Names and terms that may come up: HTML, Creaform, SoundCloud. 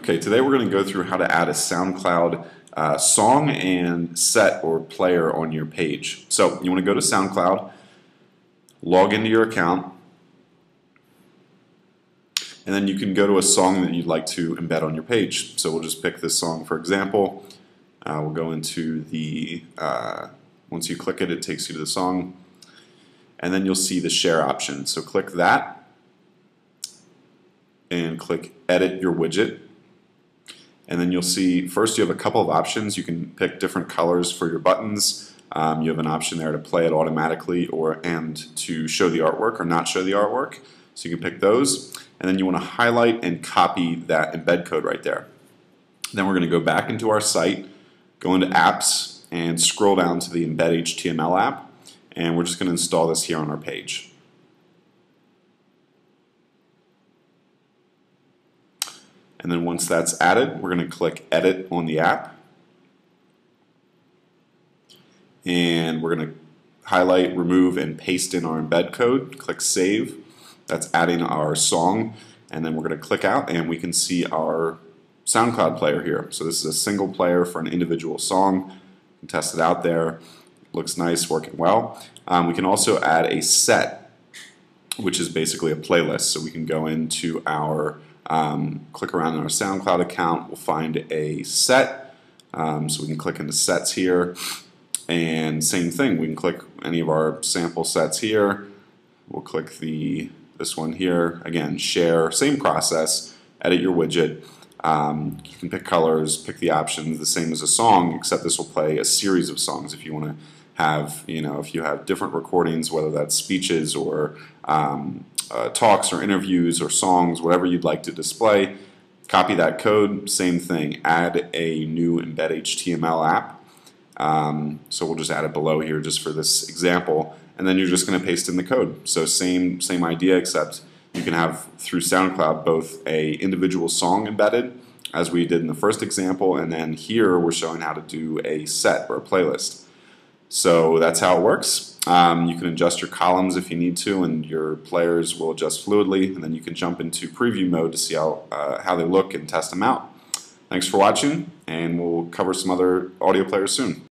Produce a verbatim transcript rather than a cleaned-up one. Okay, today we're going to go through how to add a SoundCloud uh, song and set or player on your page. So you want to go to SoundCloud, log into your account, and then you can go to a song that you'd like to embed on your page. So we'll just pick this song for example. Uh, we'll go into the, uh, once you click it, it takes you to the song, and then you'll see the share option. So click that, and click edit your widget. And then you'll see, first you have a couple of options. You can pick different colors for your buttons. Um, you have an option there to play it automatically or and to show the artwork or not show the artwork. So you can pick those. And then you want to highlight and copy that embed code right there. Then we're going to go back into our site, go into apps, and scroll down to the embed H T M L app. And we're just going to install this here on our page. And then once that's added, we're going to click edit on the app, and we're going to highlight, remove, and paste in our embed code. Click save. That's adding our song, and then we're going to click out and we can see our SoundCloud player here. So this is a single player for an individual song. You can test it out there. Looks nice, working well. Um, we can also add a set, which is basically a playlist. So we can go into our Um, click around in our SoundCloud account, we'll find a set, um, so we can click into sets here, and same thing, we can click any of our sample sets here, we'll click the this one here, again share, same process, edit your widget, um, you can pick colors, pick the options, the same as a song, except this will play a series of songs if you want to have, you know, if you have different recordings, whether that's speeches or um, Uh, talks or interviews or songs, whatever you'd like to display. Copy that code, same thing, add a new embed H T M L app. Um, so we'll just add it below here just for this example, and then you're just going to paste in the code. So same same idea, except you can have through SoundCloud both a individual song embedded as we did in the first example, and then here we're showing how to do a set or a playlist. So that's how it works. Um, you can adjust your columns if you need to, and your players will adjust fluidly, and then you can jump into preview mode to see how, uh, how they look and test them out. Thanks for watching, and we'll cover some other audio players soon.